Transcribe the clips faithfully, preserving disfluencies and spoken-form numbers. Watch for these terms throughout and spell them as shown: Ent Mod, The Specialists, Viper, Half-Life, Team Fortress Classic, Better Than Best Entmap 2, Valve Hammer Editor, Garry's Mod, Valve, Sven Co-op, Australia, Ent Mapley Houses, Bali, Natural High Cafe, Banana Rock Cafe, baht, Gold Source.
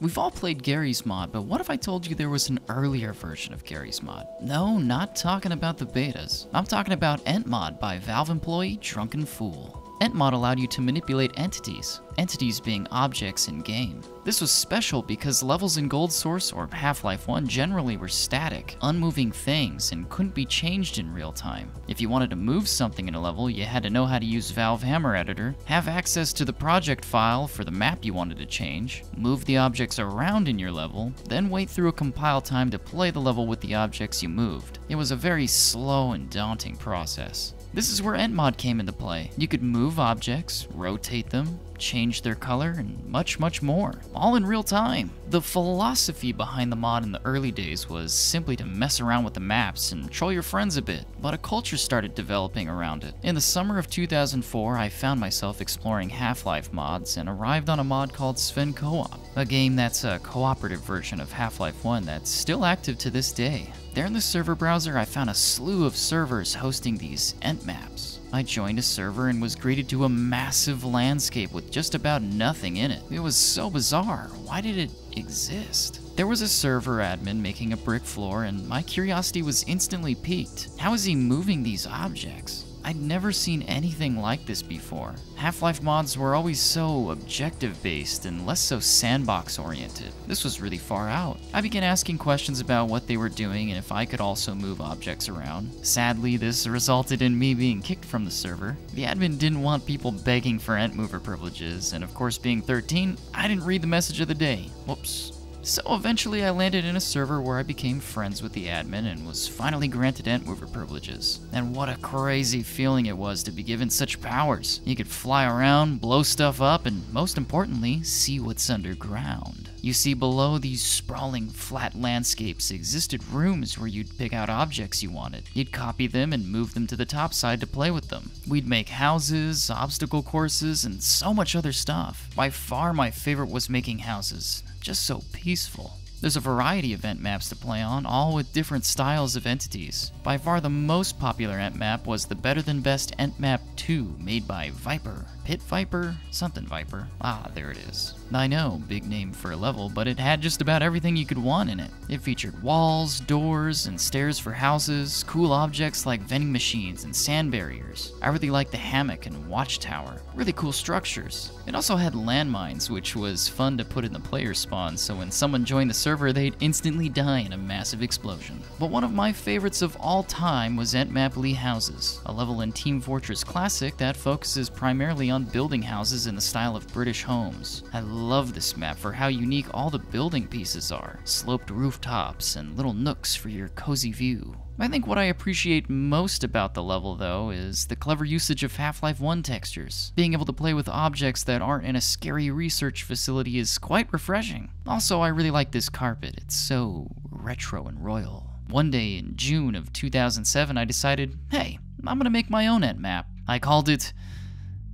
We've all played Garry's Mod, but what if I told you there was an earlier version of Garry's Mod? No, not talking about the betas. I'm talking about Ent Mod by Valve employee DrunkenF zero L. Ent Mod allowed you to manipulate entities, entities being objects in-game. This was special because levels in Gold Source or Half-Life one generally were static, unmoving things and couldn't be changed in real time. If you wanted to move something in a level, you had to know how to use Valve Hammer Editor, have access to the project file for the map you wanted to change, move the objects around in your level, then wait through a compile time to play the level with the objects you moved. It was a very slow and daunting process. This is where Ent Mod came into play. You could move objects, rotate them, change their color, and much, much more, all in real time. The philosophy behind the mod in the early days was simply to mess around with the maps and troll your friends a bit, but a culture started developing around it. In the summer of two thousand four, I found myself exploring Half-Life mods and arrived on a mod called Sven Co-op, a game that's a cooperative version of Half-Life one that's still active to this day. There in the server browser, I found a slew of servers hosting these Ent maps. I joined a server and was greeted to a massive landscape with just about nothing in it. It was so bizarre. Why did it exist? There was a server admin making a brick floor, and my curiosity was instantly piqued. How is he moving these objects? I'd never seen anything like this before. Half-Life mods were always so objective-based and less so sandbox-oriented. This was really far out. I began asking questions about what they were doing and if I could also move objects around. Sadly, this resulted in me being kicked from the server. The admin didn't want people begging for Ent Mover privileges, and of course, being thirteen, I didn't read the message of the day. Whoops. So eventually I landed in a server where I became friends with the admin and was finally granted Ent Mover privileges. And what a crazy feeling it was to be given such powers. You could fly around, blow stuff up, and most importantly, see what's underground. You see, below these sprawling flat landscapes existed rooms where you'd pick out objects you wanted. You'd copy them and move them to the top side to play with them. We'd make houses, obstacle courses, and so much other stuff. By far my favorite was making houses. Just so peaceful. There's a variety of Ent maps to play on, all with different styles of entities. By far the most popular Ent map was the Better Than Best Entmap two, made by Viper. Pit Viper? Something Viper. Ah, there it is. I know, big name for a level, but it had just about everything you could want in it. It featured walls, doors, and stairs for houses, cool objects like vending machines and sand barriers. I really liked the hammock and watchtower. Really cool structures. It also had landmines, which was fun to put in the player spawn, so when someone joined the server, they'd instantly die in a massive explosion. But one of my favorites of all time was Ent Mapley Houses, a level in Team Fortress Classic that focuses primarily on building houses in the style of British homes. I love this map for how unique all the building pieces are, sloped rooftops and little nooks for your cozy view. I think what I appreciate most about the level, though, is the clever usage of Half-Life one textures. Being able to play with objects that aren't in a scary research facility is quite refreshing. Also, I really like this carpet. It's so retro and royal. One day in June of two thousand seven, I decided, hey, I'm gonna make my own Ent map. I called it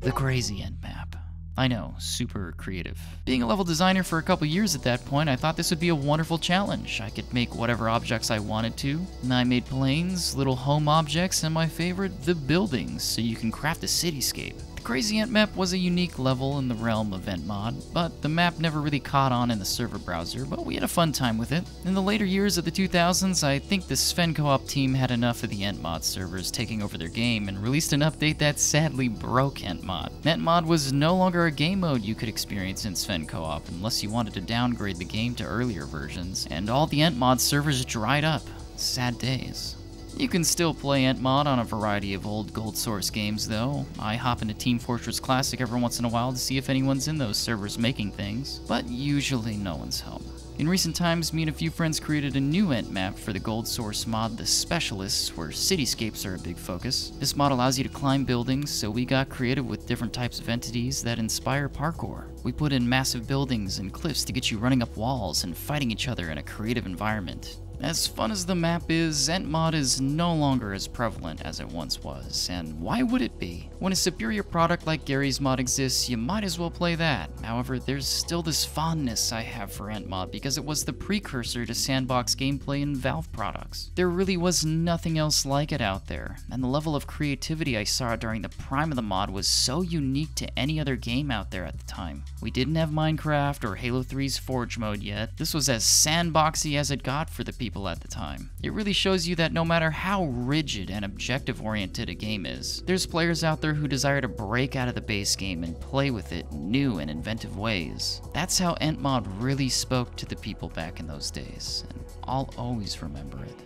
The Crazy Ent Map. I know, super creative. Being a level designer for a couple years at that point, I thought this would be a wonderful challenge. I could make whatever objects I wanted to. And I made planes, little home objects, and my favorite, the buildings, so you can craft a cityscape. The Crazy Ent Map was a unique level in the realm of Ent Mod, but the map never really caught on in the server browser, but we had a fun time with it. In the later years of the two thousands, I think the Sven Co-op team had enough of the Ent Mod servers taking over their game and released an update that sadly broke Ent Mod. Ent Mod was no longer a game mode you could experience in Sven Co-op unless you wanted to downgrade the game to earlier versions, and all the Ent Mod servers dried up. Sad days. You can still play Ent Mod on a variety of old Gold Source games, though. I hop into Team Fortress Classic every once in a while to see if anyone's in those servers making things, but usually no one's home. In recent times, me and a few friends created a new Ent map for the Gold Source mod, The Specialists, where cityscapes are a big focus. This mod allows you to climb buildings, so we got creative with different types of entities that inspire parkour. We put in massive buildings and cliffs to get you running up walls and fighting each other in a creative environment. As fun as the map is, Ent Mod is no longer as prevalent as it once was, and why would it be? When a superior product like Garry's Mod exists, you might as well play that. However, there's still this fondness I have for Ent Mod because it was the precursor to sandbox gameplay in Valve products. There really was nothing else like it out there, and the level of creativity I saw during the prime of the mod was so unique to any other game out there at the time. We didn't have Minecraft or Halo three's Forge mode yet. This was as sandboxy as it got for the people People at the time. It really shows you that no matter how rigid and objective-oriented a game is, there's players out there who desire to break out of the base game and play with it in new and inventive ways. That's how Ent Mod really spoke to the people back in those days, and I'll always remember it.